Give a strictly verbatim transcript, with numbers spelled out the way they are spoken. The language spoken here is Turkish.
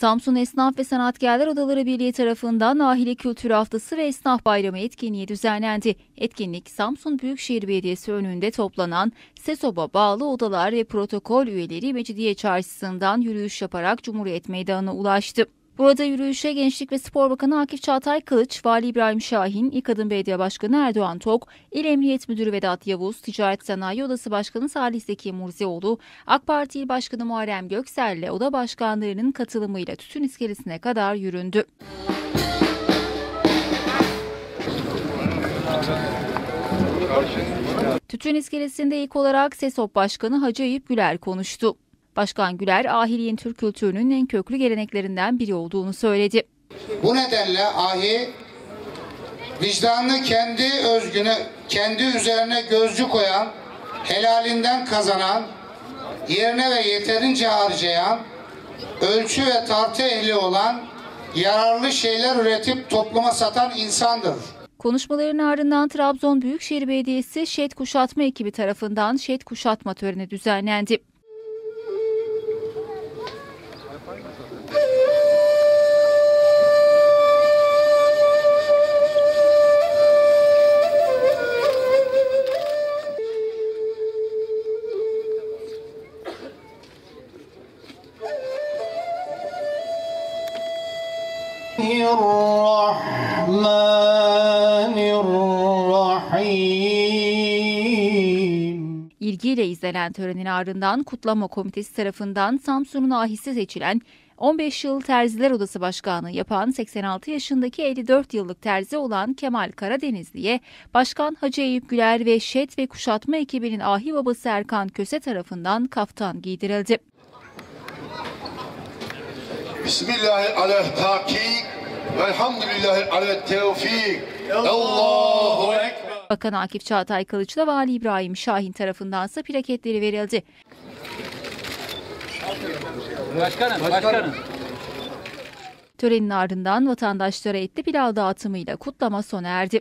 Samsun Esnaf ve Sanatkarlar Odaları Birliği tarafından Ahilik Kültür Haftası ve Esnaf Bayramı etkinliği düzenlendi. Etkinlik Samsun Büyükşehir Belediyesi önünde toplanan SESOB'a bağlı odalar ve protokol üyeleri Mecidiye Çarşısı'ndan yürüyüş yaparak Cumhuriyet Meydanı'na ulaştı. Burada yürüyüşe Gençlik ve Spor Bakanı Akif Çağatay Kılıç, Vali İbrahim Şahin, İl Kadın Belediye Başkanı Erdoğan Tok, İl Emniyet Müdürü Vedat Yavuz, Ticaret Sanayi Odası Başkanı Salih Zeki Murzioğlu, AK Parti İl Başkanı Muharrem Göksel ile oda başkanlarının katılımıyla Tütün İskelesi'ne kadar yüründü. Tütün İskelesi'nde ilk olarak SESOB Başkanı Hacı Eyüp Güler konuştu. Başkan Güler, Ahilik'in Türk kültürünün en köklü geleneklerinden biri olduğunu söyledi. Bu nedenle ahi, vicdanını kendi özgüne, kendi üzerine gözcü koyan, helalinden kazanan, yerine ve yeterince harcayan, ölçü ve tartı ehli olan, yararlı şeyler üretip topluma satan insandır. Konuşmaların ardından Trabzon Büyükşehir Belediyesi Şed Kuşatma ekibi tarafından Şed Kuşatma töreni düzenlendi. İlgiyle izlenen törenin ardından kutlama komitesi tarafından Samsun'un ahisi seçilen on beş yıl Terziler Odası Başkanı yapan seksen altı yaşındaki elli dört yıllık terzi olan Kemal Karadenizli'ye Başkan Hacı Eyüp Güler ve Şed ve Kuşatma ekibinin ahi babası Erkan Köse tarafından kaftan giydirildi. Bismillahirrahmanirrahim. Elhamdülillahirrahmanirrahim. Allahu Ekber. Bakan Akif Çağatay Kılıç'la Vali İbrahim Şahin tarafındansa plaketleri verildi. Başkanım, başkanım. Törenin ardından vatandaşlara etli pilav dağıtımıyla kutlama sona erdi.